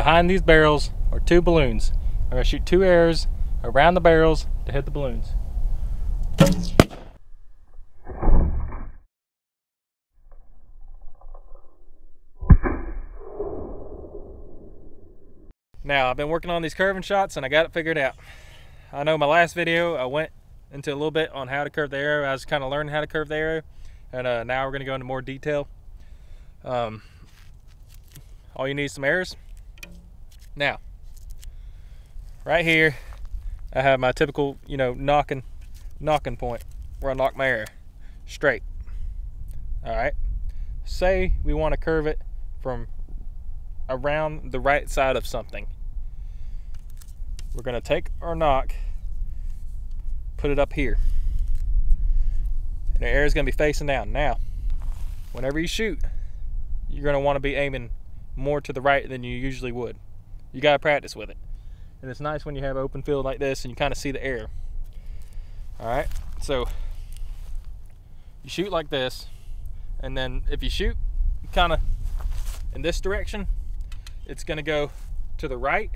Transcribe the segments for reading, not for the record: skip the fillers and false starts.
Behind these barrels are two balloons. I'm going to shoot two arrows around the barrels to hit the balloons. Now, I've been working on these curving shots and I got it figured out. I know my last video I went into a little bit on how to curve the arrow. I was kind of learning how to curve the arrow, and now we're going to go into more detail. All you need is some arrows. Now, right here I have my typical, you know, knocking point where I knock my arrow straight. All right, say we want to curve it from around the right side of something. We're going to take our knock, put it up here, and the arrow is going to be facing down. Now, whenever you shoot, you're going to want to be aiming more to the right than you usually would. You got to practice with it, and it's nice when you have open field like this and you kind of see the arrow. All right, so you shoot like this, and then if you shoot kind of in this direction, it's going to go to the right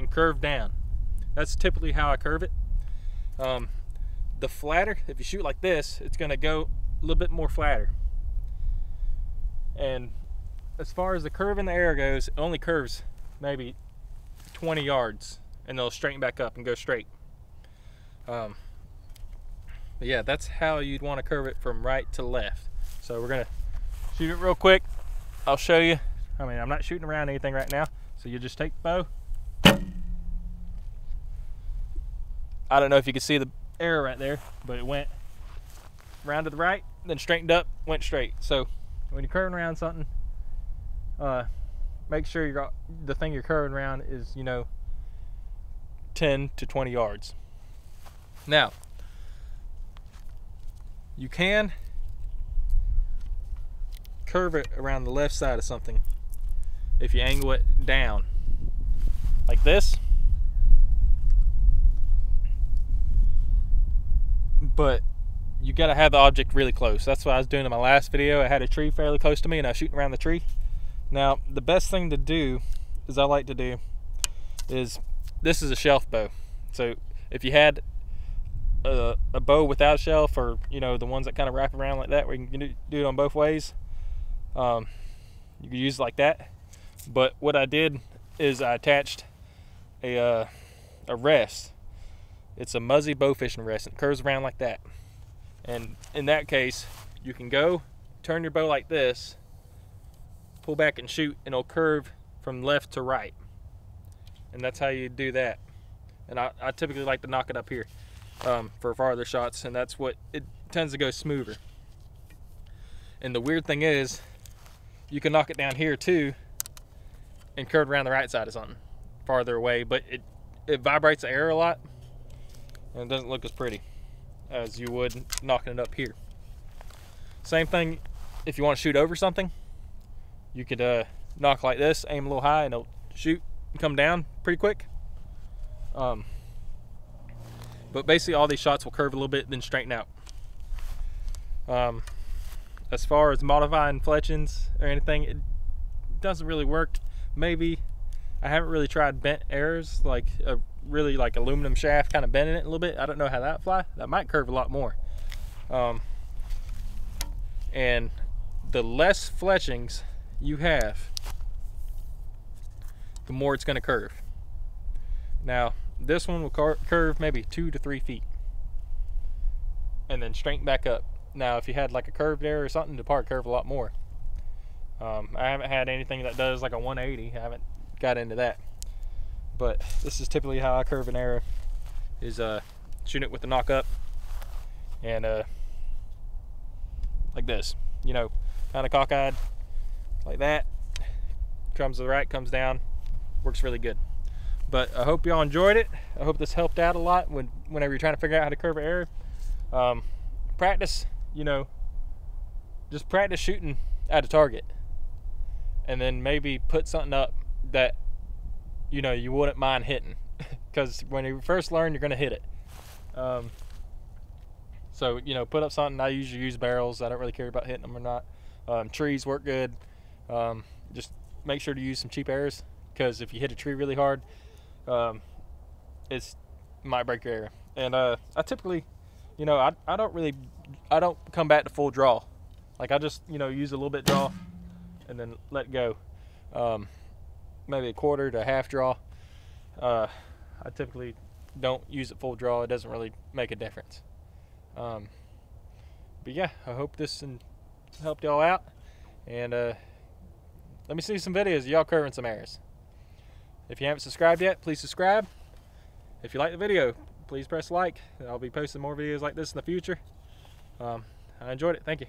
and curve down. That's typically how I curve it. The flatter, if you shoot like this, it's going to go a little bit more flatter. And as far as the curve in the arrow goes, it only curves maybe 20 yards and they'll straighten back up and go straight. But yeah, that's how you'd want to curve it from right to left. So we're going to shoot it real quick. I'll show you. I mean, I'm not shooting around anything right now, so you just take the bow. I don't know if you can see the arrow right there, but it went round to the right, then straightened up, went straight. So when you're curving around something, make sure the thing you're curving around is, you know, 10 to 20 yards. Now, you can curve it around the left side of something if you angle it down like this, but you got to have the object really close. That's what I was doing in my last video. I had a tree fairly close to me and I was shooting around the tree. Now, the best thing to do is, I like to do, is this is a shelf bow. So if you had a bow without a shelf, or, you know, the ones that kind of wrap around like that where you can do it on both ways, you can use it like that. But what I did is I attached a rest. It's a muzzy bow fishing rest, and it curves around like that. And in that case, you can go turn your bow like this, pull back and shoot, and it'll curve from left to right. And that's how you do that. And I typically like to knock it up here for farther shots, and that's what it tends to go smoother. And the weird thing is, you can knock it down here too and curve around the right side of something farther away, but it vibrates the air a lot and it doesn't look as pretty as you would knocking it up here. Same thing if you want to shoot over something. You could knock like this, aim a little high, and it'll shoot and come down pretty quick. But basically all these shots will curve a little bit, then straighten out. As far as modifying fletchings or anything, it doesn't really work. Maybe, I haven't really tried bent arrows, like a really like aluminum shaft, kind of bending it a little bit. I don't know how that fly. That might curve a lot more. And the less fletchings you have, the more it's going to curve. Now, this one will curve maybe 2 to 3 feet and then straighten back up. Now, if you had like a curved arrow or something, it'd probably curve a lot more. I haven't had anything that does like a 180. I haven't got into that. But this is typically how I curve an arrow, is shoot it with the knock up and like this, you know, kind of cockeyed like that. Comes to the right, comes down, works really good. But I hope y'all enjoyed it. I hope this helped out a lot whenever you're trying to figure out how to curve an arrow. Practice, you know, just practice shooting at a target, and then maybe put something up that, you know, you wouldn't mind hitting, because when you first learn, you're going to hit it. So, you know, put up something. I usually use barrels. I don't really care about hitting them or not. Trees work good. Just make sure to use some cheap arrows, because if you hit a tree really hard, it's might break your area. And I typically, you know, I don't come back to full draw. Like I just, you know, use a little bit draw and then let go. Maybe a quarter to a half draw. I typically don't use it full draw. It doesn't really make a difference. But yeah, I hope this helped y'all out. And let me see some videos of y'all curving some errors. If you haven't subscribed yet, please subscribe. If you like the video, please press like. I'll be posting more videos like this in the future. I enjoyed it. Thank you.